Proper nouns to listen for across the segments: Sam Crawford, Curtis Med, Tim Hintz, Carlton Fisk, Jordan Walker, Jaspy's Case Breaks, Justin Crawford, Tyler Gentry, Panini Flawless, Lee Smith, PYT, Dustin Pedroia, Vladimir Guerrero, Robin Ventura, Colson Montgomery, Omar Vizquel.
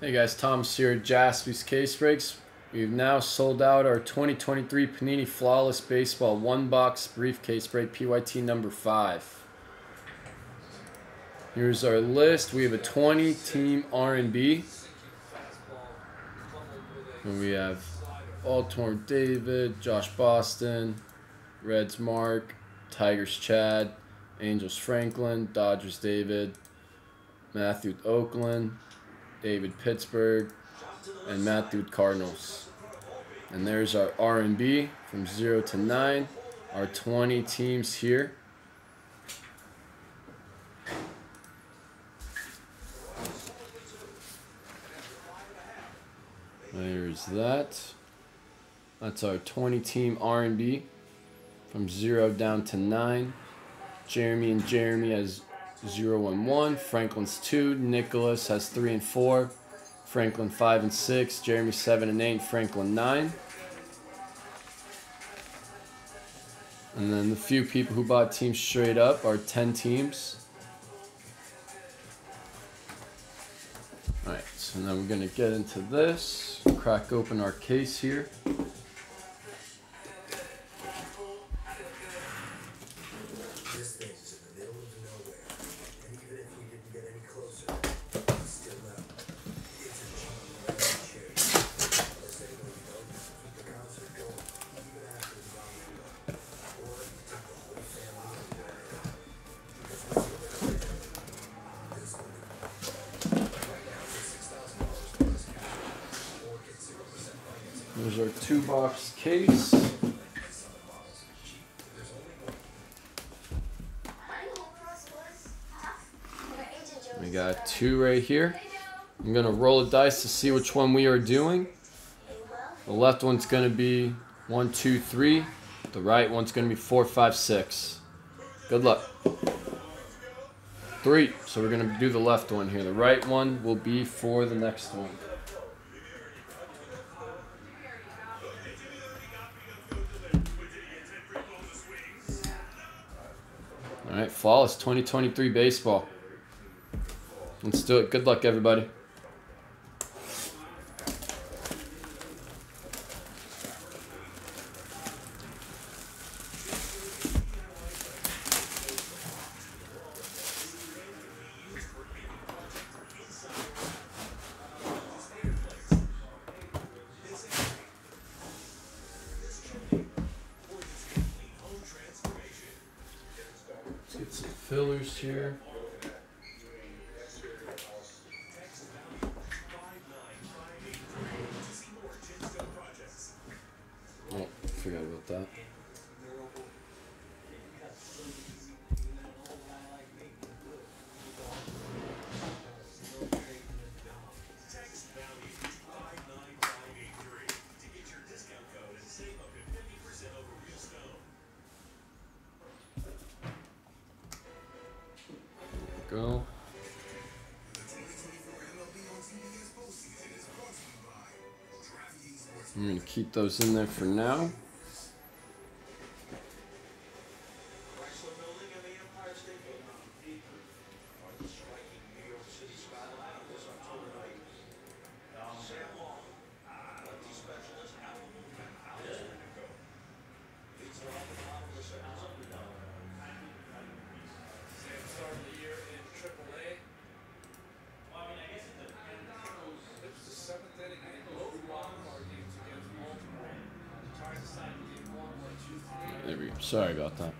Hey guys, Tom here at Jaspy's Case Breaks. We've now sold out our 2023 Panini Flawless Baseball 1-box briefcase break PYT number 5. Here's our list. We have a 20-team R&B. And we have Altorn David, Josh Boston, Reds Mark, Tigers Chad, Angels Franklin, Dodgers David, Matthew Oakland, David Pittsburgh, and Matthew Cardinals. And there's our R&B from 0 to 9, our 20 teams here. There's that. That's our 20-team R&B from 0 down to 9. Jeremy and Jeremy has 0 and 1, Franklin's 2, Nicholas has 3 and 4, Franklin 5 and 6, Jeremy 7 and 8, Franklin 9. And then the few people who bought teams straight up are 10 teams. All right, so now we're gonna get into this, crack open our case here. There's our 2-box case. We got 2 right here. I'm going to roll a dice to see which one we are doing. The left one's going to be 1, 2, 3. The right one's going to be 4, 5, 6. Good luck. 3. So we're going to do the left one here. The right one will be for the next one. All right, Flawless 2023 baseball. Let's do it. Good luck, everybody. Fillers here. Oh, forgot about that. Go. I'm going to keep those in there for now. There we go. Sorry about that.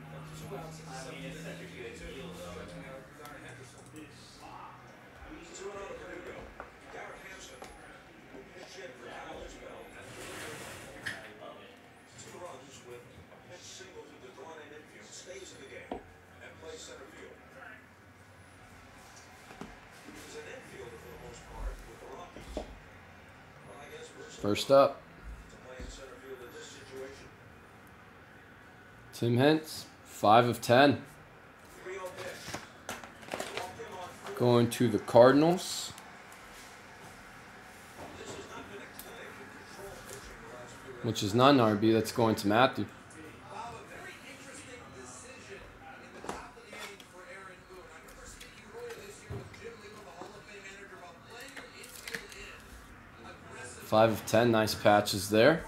First up, Tim Hintz, 5 of 10. Going to the Cardinals. Which is not an RB, that's going to Matthew. 5 of 10, nice patches there.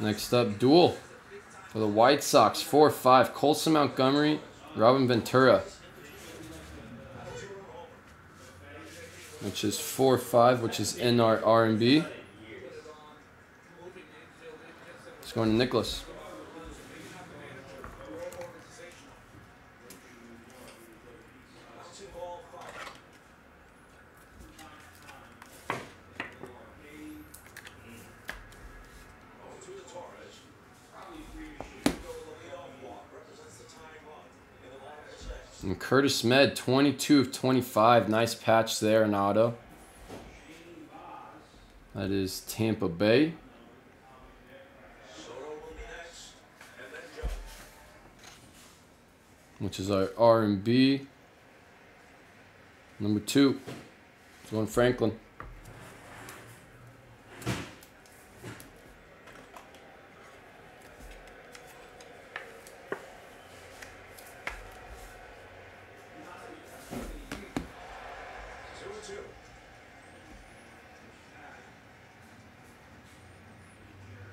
Next up, duel for the White Sox, 4/5, Colson Montgomery, Robin Ventura, which is 4/5, which is in our R&B. It's going to Nicholas. And Curtis Med, 22 of 25. Nice patch there in auto. That is Tampa Bay. Which is our R&B. Number 2. It's going Franklin.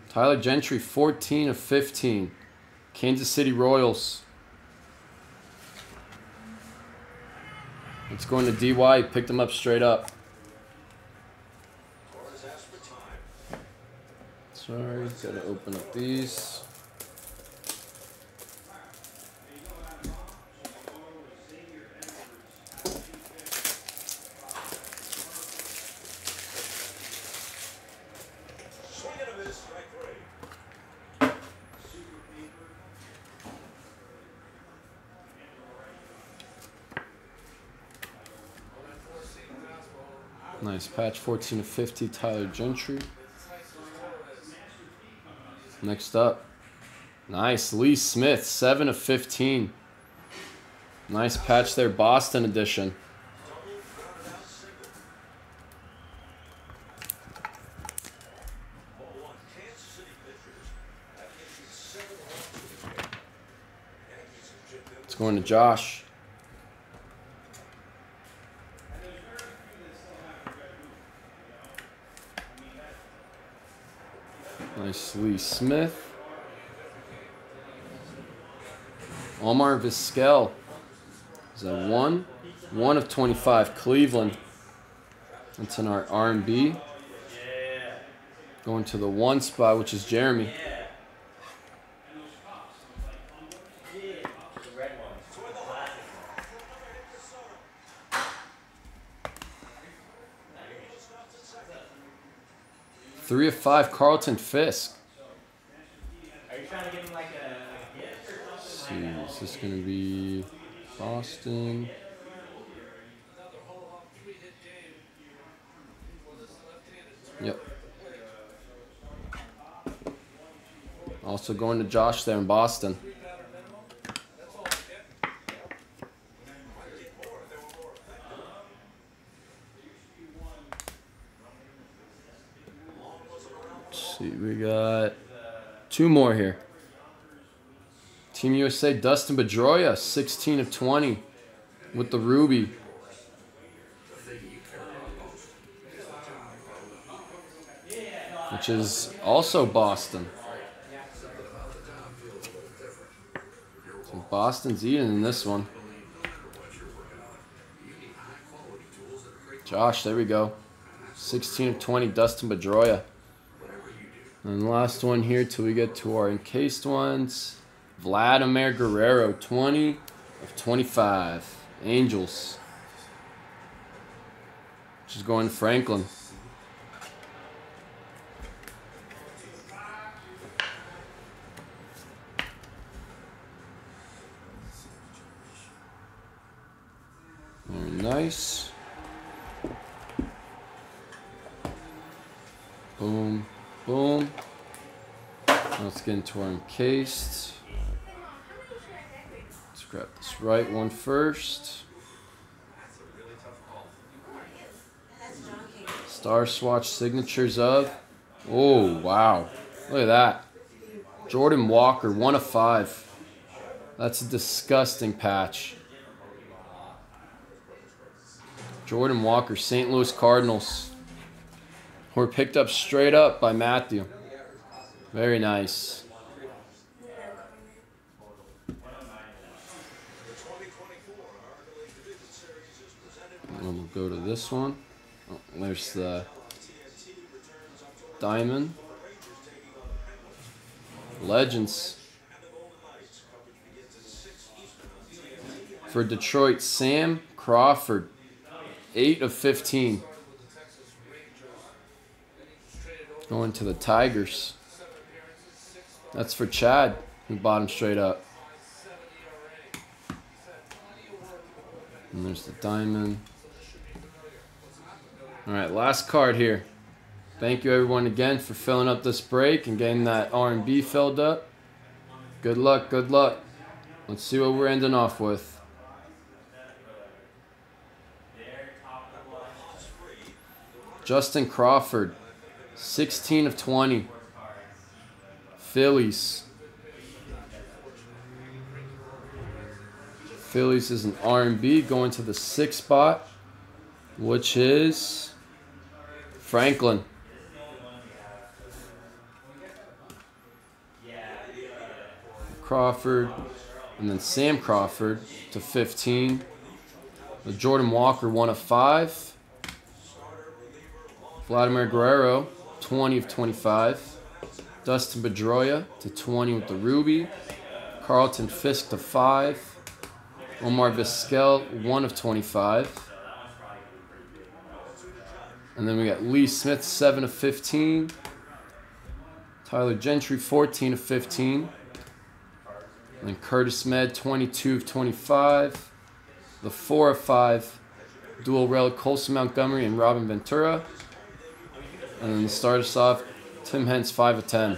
Tyler Gentry, 14 of 15. Kansas City Royals. It's going to DY. He picked him up straight up. Sorry, gotta open up these. Nice patch, 14 of 50, Tyler Gentry. Next up, nice, Lee Smith, 7 of 15. Nice patch there, Boston edition. It's going to Josh. Nice Lee Smith. Omar Vizquel is a 1 of 25, Cleveland. That's in our R&B. Going to the 1 spot, which is Jeremy. Three of 5, Carlton Fisk. Are you trying to give him like a gift or something? Let's see, is this going to be Boston? Yep. Also going to Josh there in Boston. We got 2 more here. Team USA, Dustin Pedroia, 16 of 20 with the ruby. Which is also Boston. So Boston's eating in this one. Josh, there we go. 16 of 20, Dustin Pedroia. And last one here till we get to our encased ones. Vladimir Guerrero, 20 of 25. Angels. Which is going to Franklin. Very nice. Boom. Boom. Let's get into our encased. Let's grab this right one first. Star swatch signatures of. Oh, wow. Look at that. Jordan Walker, 1 of 5. That's a disgusting patch. Jordan Walker, St. Louis Cardinals. We're picked up straight up by Matthew. Very nice. And we'll go to this one. Oh, there's the diamond. Legends. For Detroit, Sam Crawford, 8/15. Going to the Tigers. That's for Chad, who bought him straight up. And there's the diamond. All right, last card here. Thank you, everyone, again for filling up this break and getting that R&B filled up. Good luck, good luck. Let's see what we're ending off with. Justin Crawford, 16/20. Phillies. Phillies is an R&B going to the 6th spot, which is Franklin. Crawford, and then Sam Crawford to 15. The Jordan Walker, 1/5. Vladimir Guerrero, 20/25. Dustin Pedroia to 20 with the ruby. Carlton Fisk to 5. Omar Vizquel, 1/25. And then we got Lee Smith, 7/15. Tyler Gentry, 14/15. And then Curtis Med, 22/25. The 4/5. Dual relic, Colson Montgomery and Robin Ventura. And then to start us off, Tim Hintz, 5/10.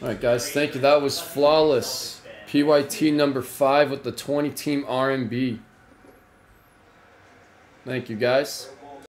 All right, guys, thank you. That was Flawless. PYT number 5 with the 20-team RMB. Thank you, guys.